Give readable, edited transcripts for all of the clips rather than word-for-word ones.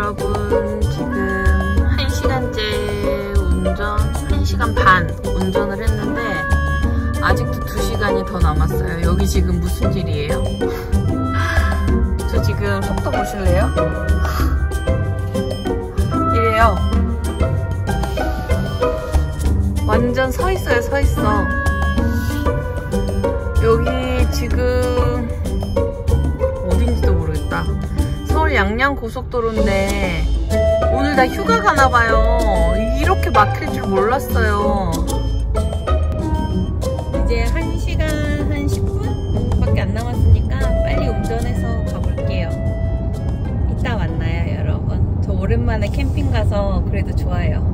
여러분, 지금 1시간째 운전, 1시간 반 운전을 했는데 아직도 2시간이 더 남았어요. 여기 지금 무슨 길이에요? 저 지금 속도 보실래요? 이래요. 완전 서있어요, 서있어. 여기 지금 어딘지도 모르겠다. 서울 양양고속도로인데 오늘 다 휴가 가나봐요. 이렇게 막힐 줄 몰랐어요. 이제 1시간 한 10분 밖에 안 남았으니까 빨리 운전해서 가볼게요. 이따 만나요, 여러분. 저 오랜만에 캠핑 가서 그래도 좋아요.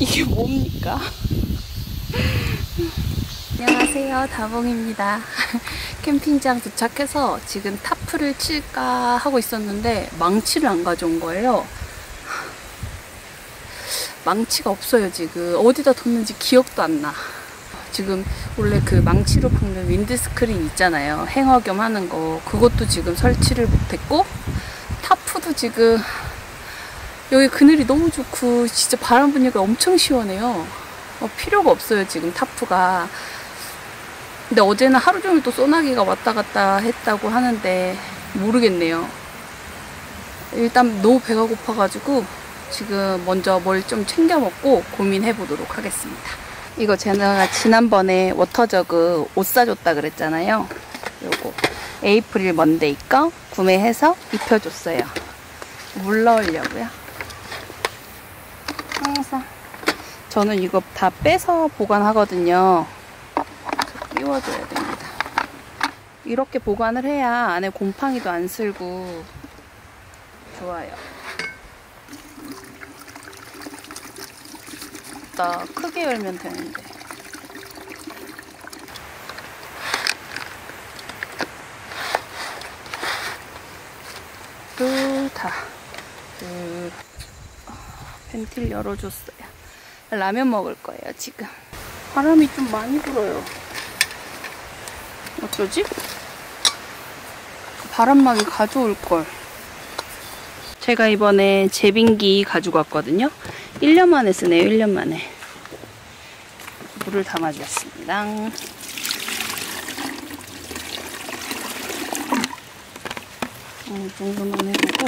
이게 뭡니까? 안녕하세요, 다봉입니다. 캠핑장 도착해서 지금 타프를 칠까 하고 있었는데 망치를 안 가져온 거예요. 망치가 없어요. 지금 어디다 뒀는지 기억도 안 나. 지금 원래 그 망치로 박는 윈드스크린 있잖아요, 행어 겸 하는 거. 그것도 지금 설치를 못했고, 타프도 지금 여기 그늘이 너무 좋고 진짜 바람 분위기가 엄청 시원해요. 필요가 없어요, 지금 타프가. 근데 어제는 하루 종일 또 소나기가 왔다 갔다 했다고 하는데 모르겠네요. 일단 너무 배가 고파가지고 지금 먼저 뭘 좀 챙겨 먹고 고민해 보도록 하겠습니다. 이거 제가 지난번에 워터저그 옷 사줬다 그랬잖아요. 요거 에이프릴 먼데이 거 구매해서 입혀줬어요. 물 넣으려고요. 항상 저는 이거 다 빼서 보관하거든요. 끼워줘야 됩니다. 이렇게 보관을 해야 안에 곰팡이도 안 슬고 좋아요. 나 크게 열면 되는데. 또 다 벤틸 열어줬어요. 라면 먹을 거예요, 지금. 바람이 좀 많이 불어요. 어쩌지? 바람막이 가져올걸. 제가 이번에 제빙기 가지고 왔거든요. 1년 만에 쓰네요, 1년 만에. 물을 담아주었습니다. 어느 정도만 해보고,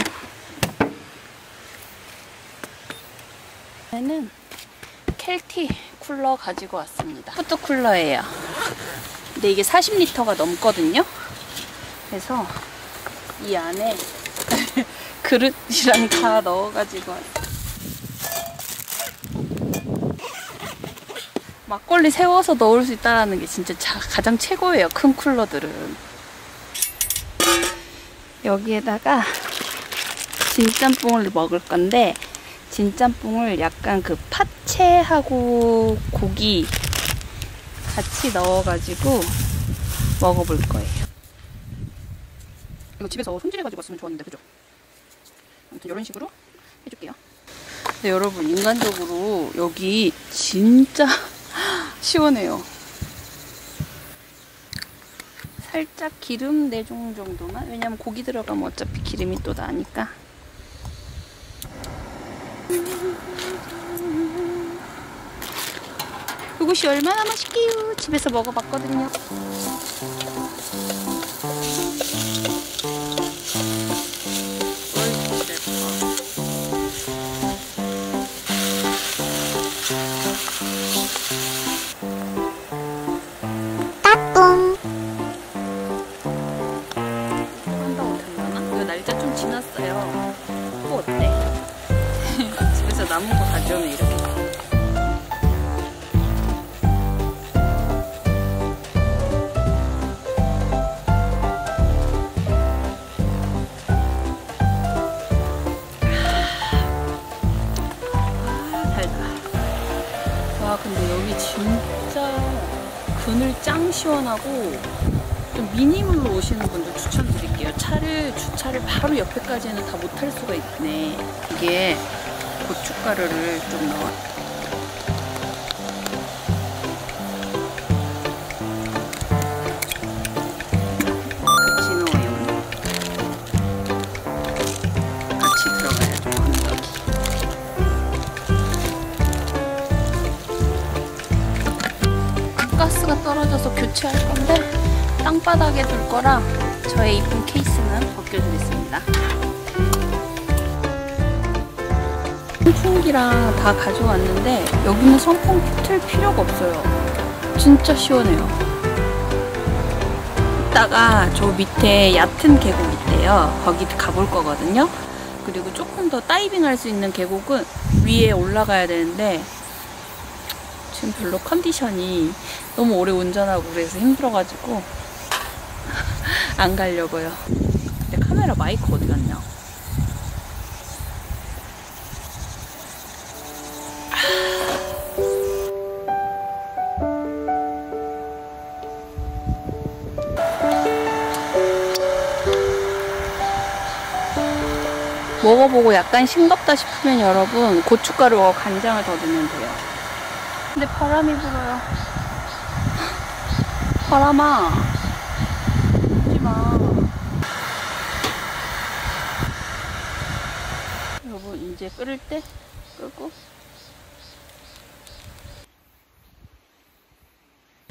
얘는 켈티 쿨러 가지고 왔습니다. 소토 쿨러예요. 근데 이게 40리터가 넘거든요. 그래서 이 안에 그릇이랑 다 넣어가지고 막걸리 세워서 넣을 수 있다는 게 진짜 가장 최고예요, 큰 쿨러들은. 여기에다가 진짬뽕을 먹을 건데, 진짬뽕을 약간 그 파채하고 고기 같이 넣어가지고 먹어볼 거예요. 이거 집에서 손질해가지고 왔으면 좋았는데, 그죠? 아무튼 이런 식으로 해줄게요. 근데 여러분, 인간적으로 여기 진짜 시원해요. 살짝 기름 4종 정도만? 왜냐면 고기 들어가면 어차피 기름이 또 나니까. 이것이 얼마나 맛있게요. 집에서 먹어봤거든요. 날짜 좀 지났어요. 뭐 어때? 집에서 남은 거 가져오면 이렇게. 아, 달다. 와, 근데 여기 진짜 그늘 짱 시원하고. 좀 미니멀로 오시는 분들 추천드릴게요. 주차를 바로 옆에까지는 다 못할 수가 있네. 이게 고춧가루를 좀 넣어. 같이 들어가야죠. 가스가 떨어져서 교체할 건데, 땅바닥에 둘 거라 저의 이쁜 케이스는 벗겨주겠습니다. 선풍기랑 다 가져왔는데 여기는 선풍기 틀 필요가 없어요. 진짜 시원해요. 이따가 저 밑에 얕은 계곡 있대요. 거기 가볼 거거든요. 그리고 조금 더 다이빙 할 수 있는 계곡은 위에 올라가야 되는데, 지금 별로 컨디션이 너무 오래 운전하고 그래서 힘들어가지고 안 가려고요. 근데 카메라 마이크 어디 갔냐? 먹어보고 약간 싱겁다 싶으면 여러분, 고춧가루와 간장을 더 넣으면 돼요. 근데 바람이 불어요. 바람아. 여러분, 이제 끓을 때 끄고,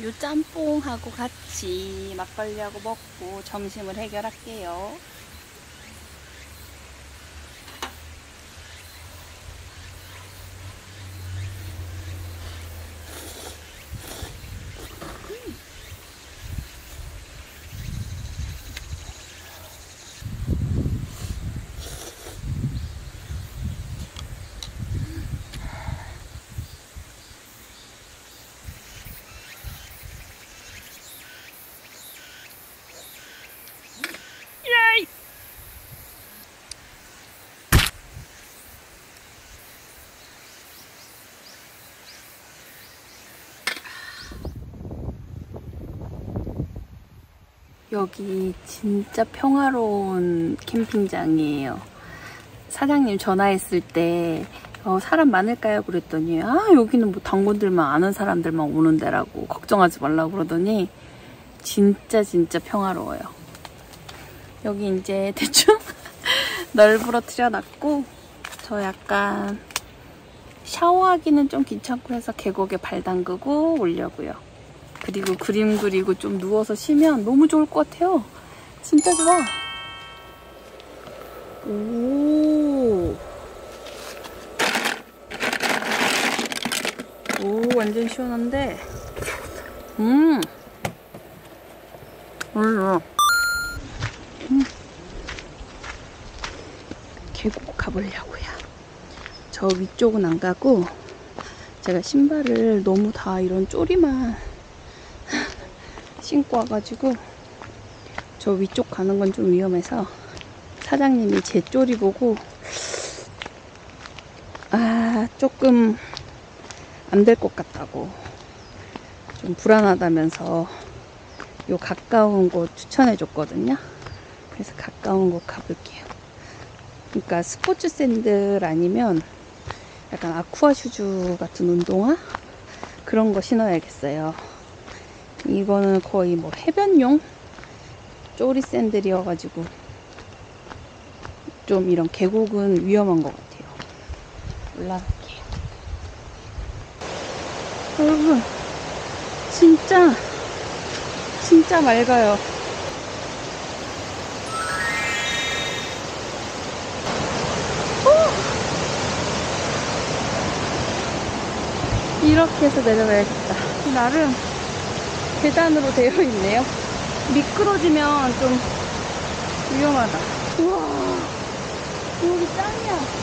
요 짬뽕하고 같이 막걸리하고 먹고 점심을 해결할게요. 여기 진짜 평화로운 캠핑장이에요. 사장님 전화했을 때 사람 많을까요? 그랬더니, 아, 여기는 뭐 단골들만 아는 사람들만 오는 데라고, 걱정하지 말라고 그러더니 진짜 평화로워요. 여기 이제 대충 널브러뜨려 놨고, 저 약간 샤워하기는 좀 귀찮고 해서 계곡에 발 담그고 오려고요. 그리고 그림 그리고 좀 누워서 쉬면 너무 좋을 것 같아요. 진짜 좋아. 오, 완전 시원한데. 계곡 가보려고요. 저 위쪽은 안 가고, 제가 신발을 너무 다 이런 쪼리만 신고 와가지고 저 위쪽 가는 건 좀 위험해서, 사장님이 제 쪼리 보고 조금 안 될 것 같다고, 좀 불안하다면서 요 가까운 곳 추천해 줬거든요. 그래서 가까운 곳 가볼게요. 그러니까 스포츠 샌들 아니면 약간 아쿠아 슈즈 같은 운동화? 그런 거 신어야겠어요. 이거는 거의 뭐 해변용 쪼리 샌들이어가지고 좀 이런 계곡은 위험한 것 같아요. 올라갈게요. 여러분, 진짜 맑아요. 이렇게 해서 내려가야겠다. 나름 계단으로 되어 있네요. 미끄러지면 좀 위험하다. 우와, 여기 땅이야.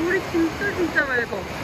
물이 진짜 맑아.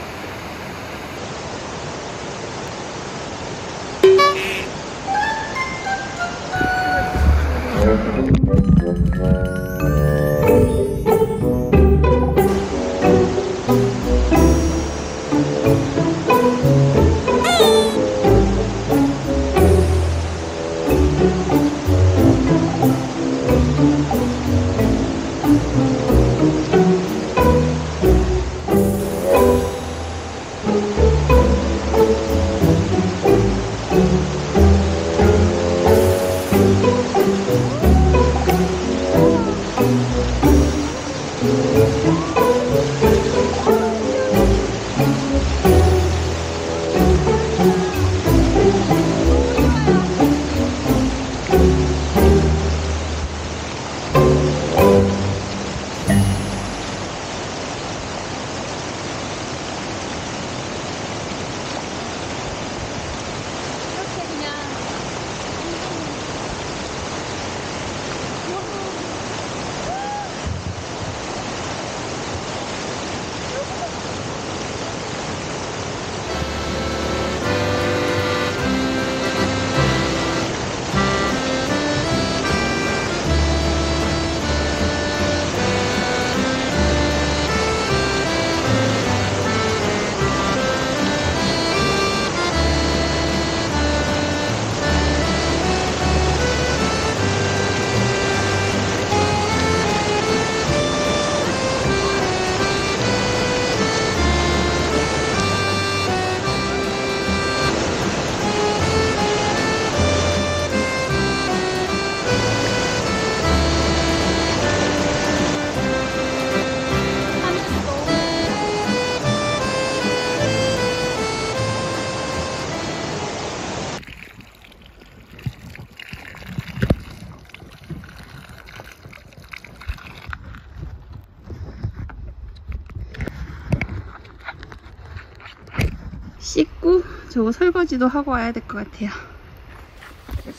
씻고 저거 설거지도 하고 와야 될 것 같아요.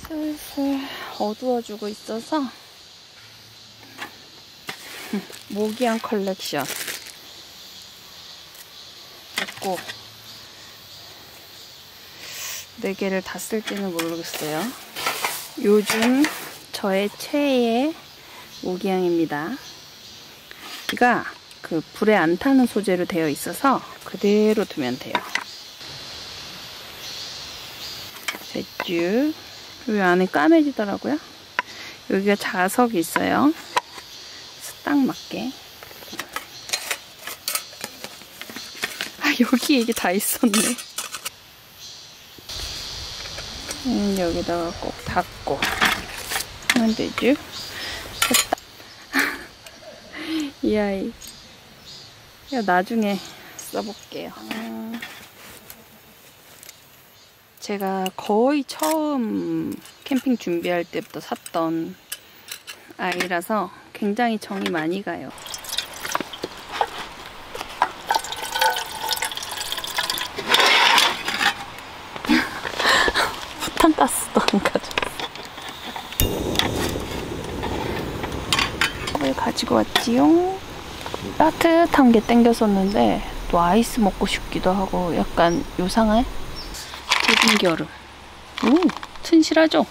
슬슬 어두워지고 있어서 모기향 컬렉션 있고 4개를 다 쓸지는 모르겠어요. 요즘 저의 최애의 모기향입니다. 이가 그 불에 안 타는 소재로 되어 있어서 그대로 두면 돼요. 됐쥬. 여기 안에 까매지더라고요. 여기가 자석이 있어요. 딱 맞게. 여기 이게 다 있었네. 여기다가 꼭 닫고 하면 되지. 됐다. 이 아이 이거 나중에 써볼게요. 제가 거의 처음 캠핑 준비할 때부터 샀던 아이라서 굉장히 정이 많이 가요. 포탄가스도 안 가져왔어. 뭘 가지고 왔지요? 따뜻한 게 땡겼었는데 또 아이스 먹고 싶기도 하고 약간 요상해? 대진기 얼음. 오, 튼실하죠?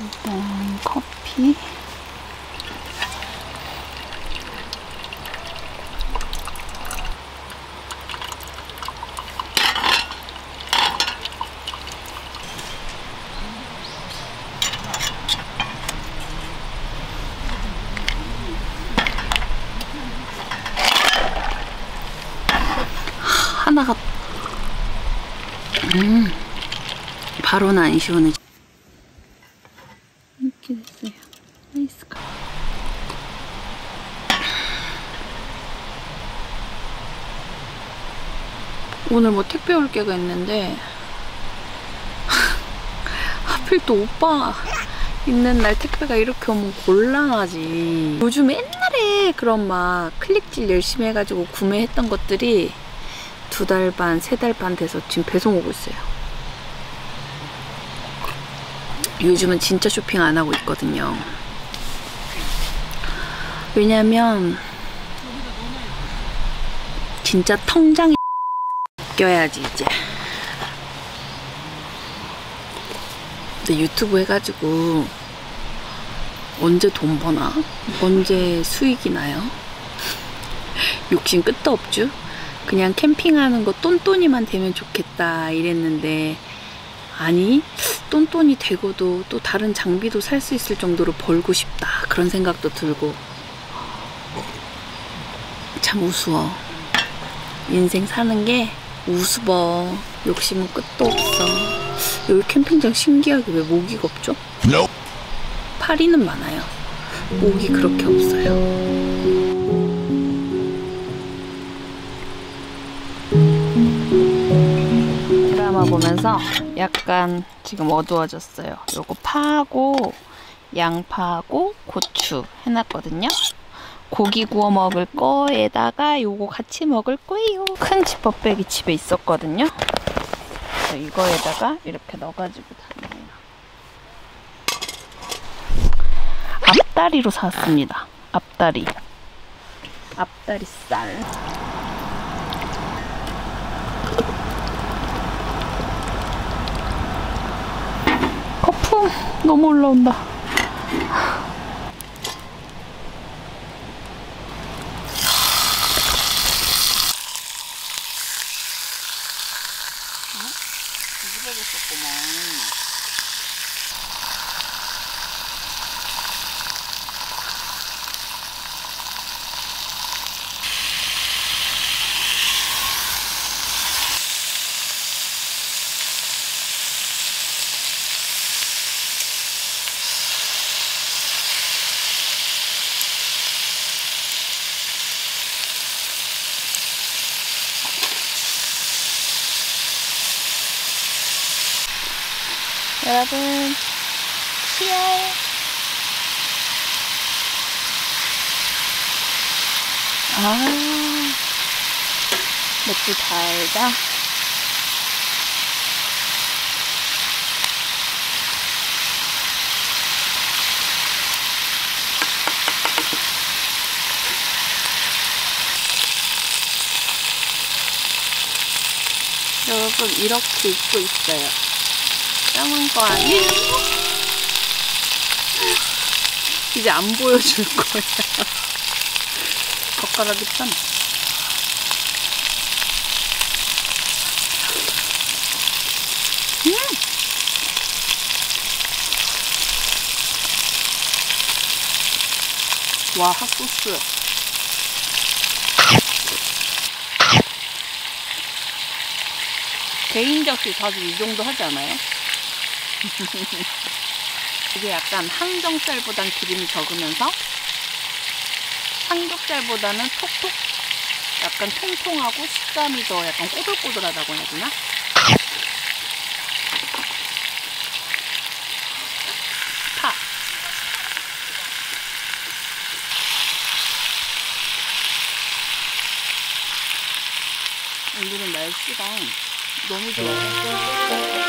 일단 커피. 하나가 바로는 안 시원해. 이렇게 됐어요. 아이스가 오늘 뭐 택배 올 게가 있는데 하필 또 오빠 있는 날 택배가 이렇게 오면 곤란하지. 요즘 옛날에 그런 막 클릭질 열심히 해가지고 구매했던 것들이 2달 반, 3달 반 돼서 지금 배송 오고 있어요. 요즘은 진짜 쇼핑 안 하고 있거든요. 왜냐면 진짜 통장이 껴야지 이제. 근데 유튜브 해가지고 언제 돈 버나? 언제 수익이 나요? 욕심 끝도 없죠? 그냥 캠핑하는 거 똔똔이만 되면 좋겠다 이랬는데, 아니 똔똔이 되고도 또 다른 장비도 살 수 있을 정도로 벌고 싶다 그런 생각도 들고 참 우스워. 인생 사는 게 우스워. 욕심은 끝도 없어. 여기 캠핑장 신기하게 왜 모기가 없죠? 파리는 많아요. 모기 그렇게 없어요. 드라마 보면서 약간 지금 어두워졌어요. 요거 파하고 양파하고 고추 해놨거든요. 고기 구워 먹을 거에다가 요거 같이 먹을 거예요. 큰 지퍼백이 집에 있었거든요. 그래서 이거에다가 이렇게 넣어가지고 다녀요. 앞다리로 샀습니다. 앞다리. 앞다리살. 너무 올라온다. 여러분, 치열! 아, 맥주 달다. 여러분, 이렇게 입고 있어요. 작은 거 아니에요? 이제 안 보여줄 거야. 젓가락이 참. 와, 핫소스. 개인적시 다들 이 정도 하지 않아요? 이게 약간 항정살보단 기름이 적으면서 삼겹살보다는 톡톡 약간 통통하고 식감이 더 약간 꼬들꼬들하다고 해야 되나? 파. 오늘은 날씨가 너무 좋아요.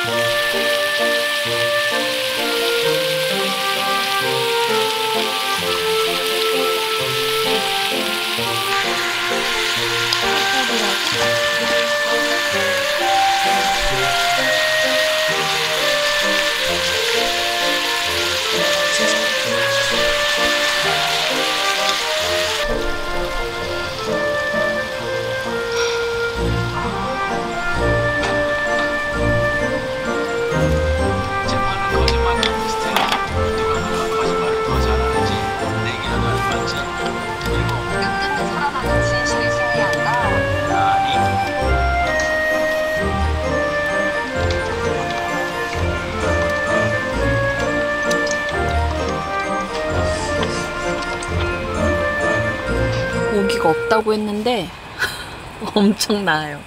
오기가 없다고 했는데 엄청 나와요.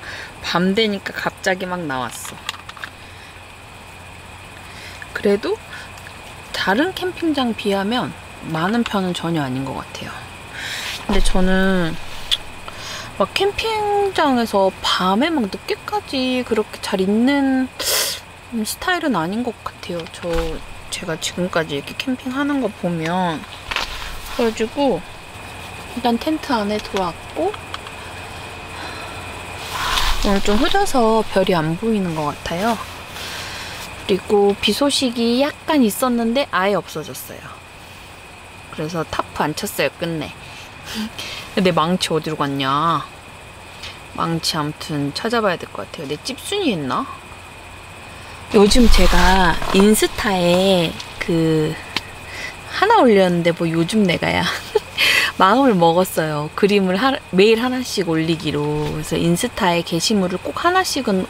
밤 되니까 갑자기 막 나왔어. 그래도 다른 캠핑장 비하면 많은 편은 전혀 아닌 것 같아요. 근데 저는 막 캠핑장에서 밤에 막 늦게까지 그렇게 잘 있는 스타일은 아닌 것 같아요. 제가 지금까지 이렇게 캠핑하는 거 보면. 그래가지고 일단 텐트 안에 들어왔고, 오늘 좀 흐려서 별이 안 보이는 것 같아요. 그리고 비 소식이 약간 있었는데 아예 없어졌어요. 그래서 타프 안 쳤어요, 끝내. 내 망치 어디로 갔냐. 망치 아무튼 찾아봐야 될 것 같아요. 내 찝순이 했나? 요즘 제가 인스타에 그 하나 올렸는데 뭐 요즘 내가야. 마음을 먹었어요. 그림을 매일 하나씩 올리기로. 그래서 인스타에 게시물을 꼭 하나씩은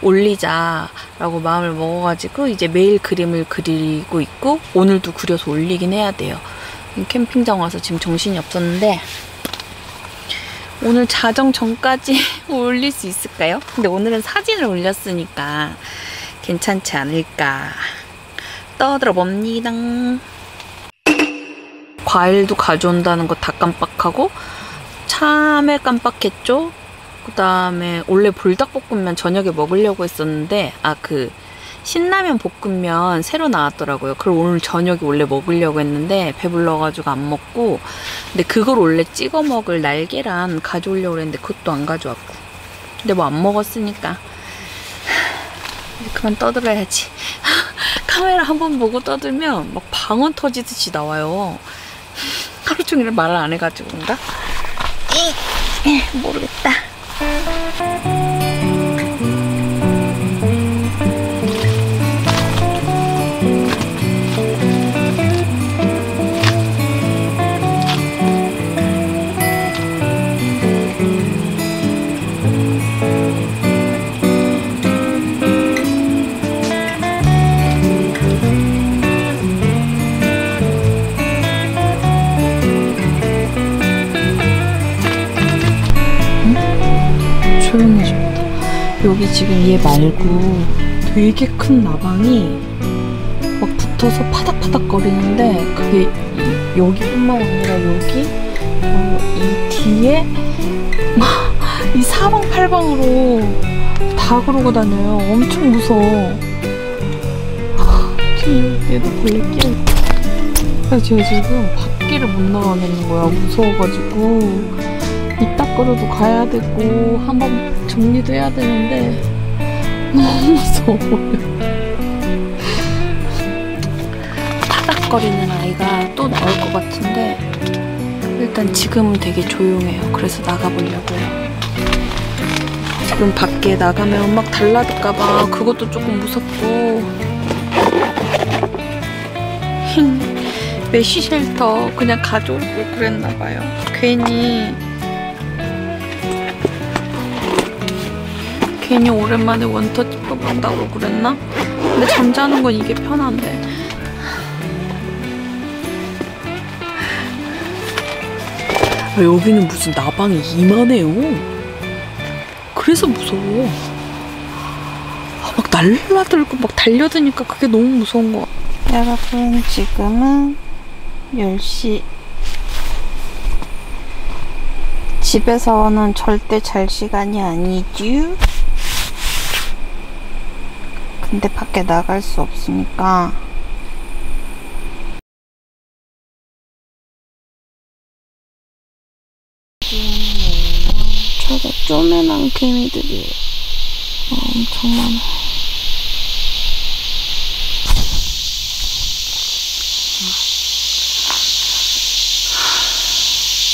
올리자라고 마음을 먹어가지고 이제 매일 그림을 그리고 있고, 오늘도 그려서 올리긴 해야 돼요. 캠핑장 와서 지금 정신이 없었는데 오늘 자정 전까지 올릴 수 있을까요? 근데 오늘은 사진을 올렸으니까 괜찮지 않을까 떠들어 봅니다. 과일도 가져온다는 거 다 깜빡하고 참외 깜빡했죠. 그 다음에 원래 불닭볶음면 저녁에 먹으려고 했었는데 그 신라면 볶음면 새로 나왔더라고요. 그걸 오늘 저녁에 원래 먹으려고 했는데 배불러가지고 안 먹고, 근데 그걸 원래 찍어 먹을 날계란 가져오려고 했는데 그것도 안 가져왔고, 근데 뭐 안 먹었으니까 이제 그만 떠들어야지. 카메라 한번 보고 떠들면 막 방언 터지듯이 나와요. 하루 종일 말을 안 해가지고 그런가? 모르겠다. 여기 지금 얘 말고 되게 큰 나방이 막 붙어서 파닥파닥 거리는데, 그게 여기뿐만 아니라 여기 이 뒤에 막 이 사방팔방으로 다 그러고 다녀요. 엄청 무서워. 얘도 벌레 끼어있다. 그래서 제가 지금 밖에를 못 나가겠는 거야, 무서워가지고. 이따 거로도 가야 되고 한번 정리도 해야 되는데 너무 무서워요. 파닥거리는 아이가 또 나올 것 같은데 일단 지금은 되게 조용해요. 그래서 나가보려고요. 지금 밖에 나가면 막 달라질까봐 그것도 조금 무섭고. 메쉬 쉘터 그냥 가져올 걸 그랬나봐요. 괜히 오랜만에 원터치 뽑는다고 그랬나? 근데 잠자는 건 이게 편한데. 아, 여기는 무슨 나방이 이만해요. 그래서 무서워. 아, 막 날라들고 막 달려드니까 그게 너무 무서운 거. 여러분 지금은 10시. 집에서는 절대 잘 시간이 아니지. 근데 밖에 나갈 수 없으니까. 저게 쪼매난 개미들이 엄청 많아.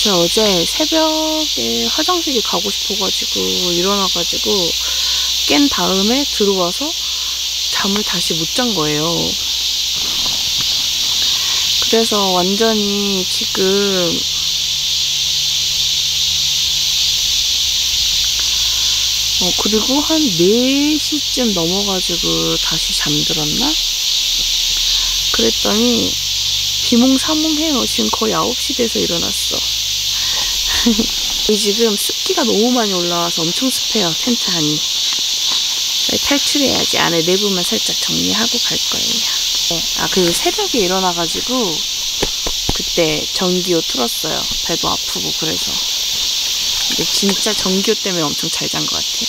제가 어제 새벽에 화장실이 가고 싶어가지고 일어나가지고 깬 다음에 들어와서 잠을 다시 못 잔 거예요. 그래서 완전히 지금 그리고 한 4시쯤 넘어가지고 다시 잠들었나? 그랬더니 비몽사몽해요. 지금 거의 9시 돼서 일어났어. 지금 습기가 너무 많이 올라와서 엄청 습해요. 텐트 안이. 탈출해야지. 안에 내부만 살짝 정리하고 갈 거예요. 네. 아, 그리고 새벽에 일어나가지고 그때 전기요 틀었어요. 배도 아프고 그래서. 근데 진짜 전기요 때문에 엄청 잘 잔 것 같아요.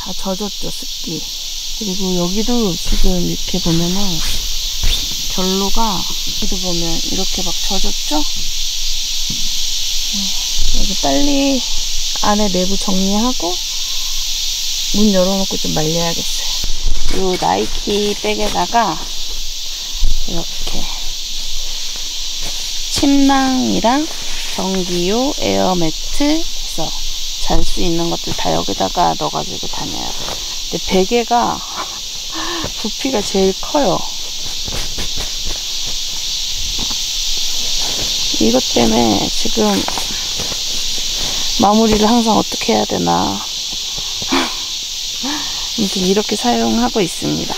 다 젖었죠, 습기. 그리고 여기도 지금 이렇게 보면은 결로가 여기도 보면 이렇게 막 젖었죠? 여기 빨리 안에 내부 정리하고 문 열어놓고 좀 말려야겠어요. 이 나이키 백에다가 이렇게 침낭이랑 전기요, 에어매트 해서 잘 수 있는 것들 다 여기다가 넣어가지고 다녀요. 근데 베개가 부피가 제일 커요. 이것 때문에 지금 마무리를 항상 어떻게 해야 되나 이렇게 사용하고 있습니다.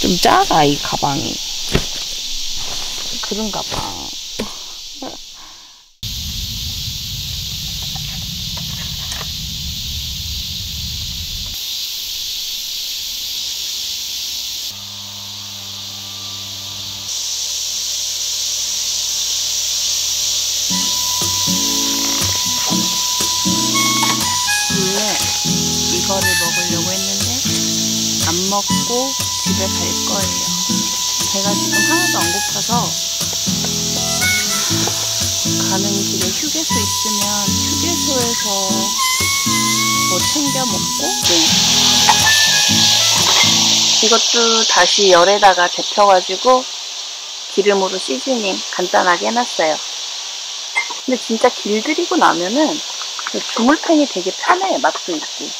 좀 작아 이 가방이. 그런가 봐. 이거를 먹으려고 했는데 안 먹고 집에 갈 거예요. 배가 지금 하나도 안 고파서 가는 길에 휴게소 있으면 휴게소에서 뭐 챙겨 먹고. 네. 이것도 다시 열에다가 데펴가지고 기름으로 시즈닝 간단하게 해놨어요. 근데 진짜 길들이고 나면은 주물팬이 되게 편해. 맛도 있고.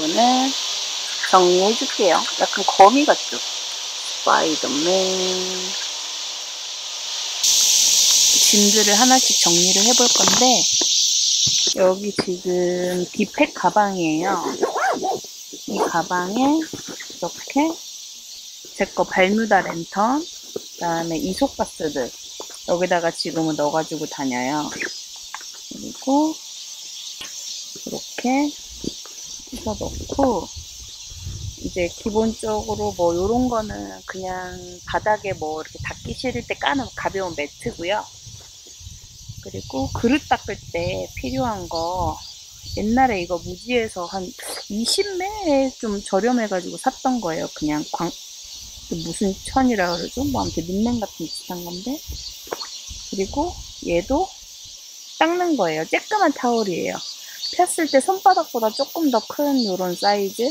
이거는 정리해줄게요. 약간 거미 같죠? 스파이더맨. 짐들을 하나씩 정리를 해볼 건데, 여기 지금 디팩 가방이에요. 이 가방에 이렇게 제 거 발뮤다 랜턴, 그 다음에 이소가스들 여기다가 지금은 넣어가지고 다녀요. 그리고 이렇게 씻어 넣고, 이제 기본적으로 뭐 요런 거는 그냥 바닥에 뭐 이렇게 닦기 싫을 때 까는 가벼운 매트고요. 그리고 그릇 닦을 때 필요한 거, 옛날에 이거 무지에서 한 20매에 좀 저렴해가지고 샀던 거예요. 그냥 무슨 천이라 그러죠? 뭐 아무튼 린넨 같은 비슷한 건데. 그리고 얘도 닦는 거예요. 쬐끄만 타월이에요. 폈을 때 손바닥보다 조금 더 큰 요런 사이즈.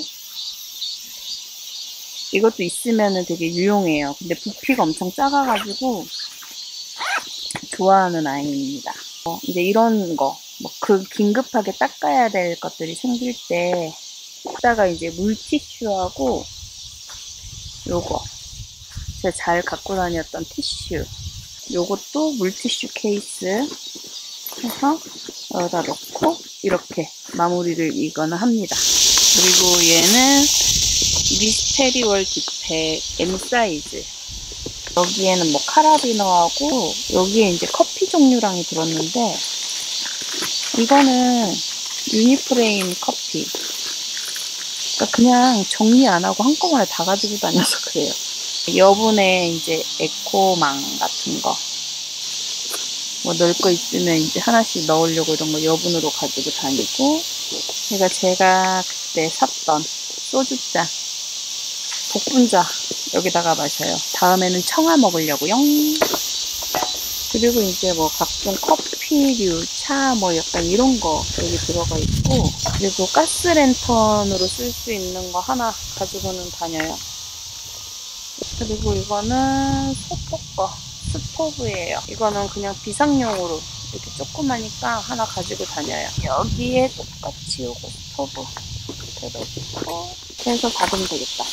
이것도 있으면은 되게 유용해요. 근데 부피가 엄청 작아가지고 좋아하는 아이입니다. 이제 이런 거, 뭐 그 긴급하게 닦아야 될 것들이 생길 때 닦다가 이제 물티슈하고 요거 제가 잘 갖고 다녔던 티슈 요것도 물티슈 케이스 해서 여기다 넣고 이렇게 마무리를 이거는 합니다. 그리고 얘는 미스테리월 뷔페 M 사이즈. 여기에는 뭐 카라비너하고 여기에 이제 커피 종류랑이 들었는데 이거는 유니프레임 커피. 그러니까 그냥 정리 안 하고 한꺼번에 다 가지고 다녀서 그래요. 여분의 이제 에코망 같은 거 뭐 넣을 거 있으면 이제 하나씩 넣으려고 이런 거 여분으로 가지고 다니고, 그러니까 제가 그때 샀던 소주잔 복분자 여기다가 마셔요. 다음에는 청아 먹으려고요. 그리고 이제 뭐 각종 커피류, 차 뭐 약간 이런 거 여기 들어가 있고, 그리고 가스랜턴으로 쓸 수 있는 거 하나 가지고는 다녀요. 그리고 이거는 소토 거 스토브예요. 이거는 그냥 비상용으로 이렇게 조그마니까 하나 가지고 다녀요. 여기에 똑같이 요거 스토브 이렇게 넣고 해서 닫으면 되겠다.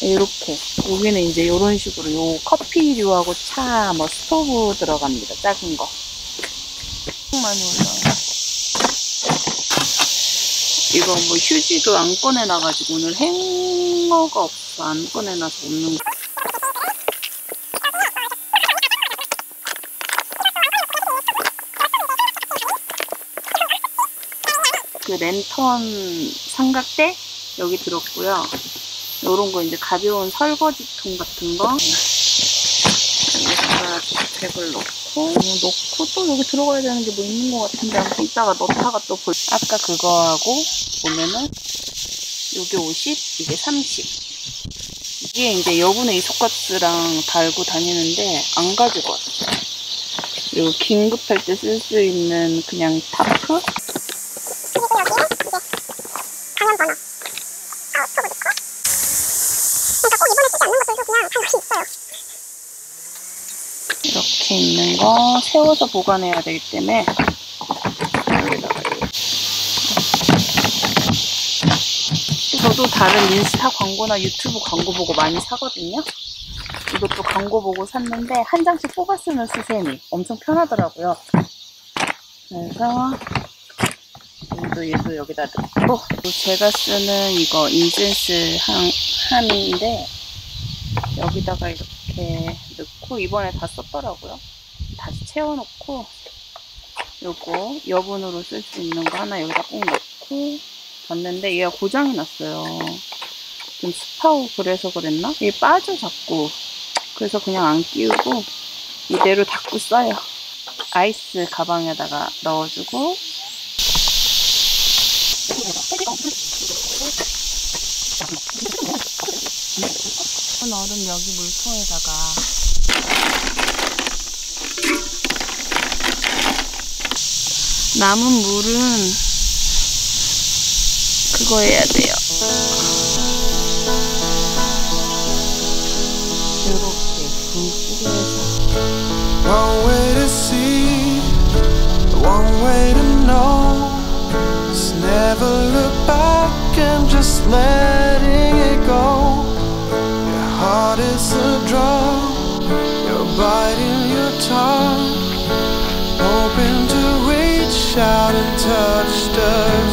이렇게 여기는 이제 이런 식으로 요 커피류하고 차 뭐 스토브 들어갑니다. 작은 거 많이 올라와요. 이거 뭐 휴지도 안 꺼내놔가지고 오늘 행어가 없어. 안 꺼내놔서 없는 거. 그 랜턴 삼각대 여기 들었고요. 요런 거 이제 가벼운 설거지통 같은 거 여기다가 백을 넣고 또 여기 들어가야 되는 게 뭐 있는 것 같은데 한번 이따가 넣다가 또 볼. 아까 그거하고 보면은 요게 50, 이게 30. 이게 이제 여분의 이소가스랑 달고 다니는데 안 가지고 왔어요. 그리고 긴급할 때 쓸 수 있는 그냥 타프. 이렇게 있는 거 세워서 보관해야 되기 때문에 저도 다른 인스타 광고나 유튜브 광고 보고 많이 사거든요. 이것도 광고 보고 샀는데 한 장씩 뽑아 쓰는 수세미 엄청 편하더라고요. 그래서 얘도 여기다 넣고, 제가 쓰는 이거 인센스 향인데 여기다가 이렇게 넣고 이번에 다 썼더라고요. 다시 채워놓고 요거 여분으로 쓸 수 있는 거 하나 여기다 꼭 넣고 뒀는데 얘가 고장이 났어요. 좀 습하고 그래서 그랬나? 얘 빠져 자꾸. 그래서 그냥 안 끼우고 이대로 닫고 써요. 아이스 가방에다가 넣어주고. 얼음 여기 물통에다가 남은 물은 그거 해야 돼요. 이렇게 분수기에서 One way to see, one way to know. Just never look back and just letting it go. Heart is a drug, you're biting your tongue, hoping to reach out and touch the